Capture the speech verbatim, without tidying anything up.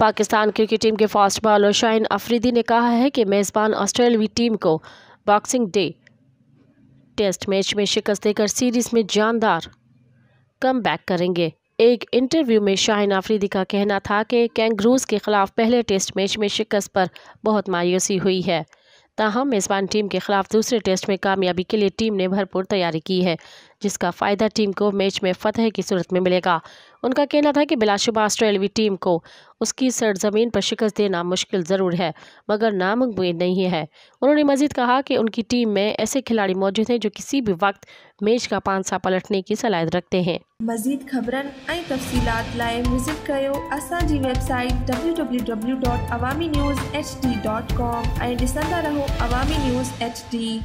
Pakistan cricket team के fast bowler Shaheen Afridi ने कहा है कि मेज़बान ऑस्ट्रेलिया टीम को बॉक्सिंग डे टेस्ट मैच में शिकस्त देकर सीरीज़ में जानदार कमबैक करेंगे। एक इंटरव्यू में शाहीन अफरीदी का कहना था कि कैंगरूज़ के खिलाफ पहले टेस्ट मैच में शिकस्त पर बहुत मायूसी हुई है, ताहम मेज़बान टीम के खिलाफ दूसरे टेस्ट में कामयाबी के लिए टीम ने भरपूर तैयारी की है, जिसका फ़ायदा टीम को मैच में फतह की सूरत में मिलेगा। उनका कहना था कि बिलाशुबा ऑस्ट्रेलियाई टीम को उसकी सरजमीन पर शिकस्त देना मुश्किल ज़रूर है, मगर नामुमकिन नहीं है। उन्होंने मज़ीद कहा कि उनकी टीम में ऐसे खिलाड़ी मौजूद हैं जो किसी भी वक्त मैच का पांसा पलटने की सलाहियत रखते हैं। मज़ीद खबरन ऐं तफसीलात लाए विजिट कयो असांजी website W W W dot Awami News H D dot com ऐं ॾिसंदा रहो अवामी न्यूज़ एच डी।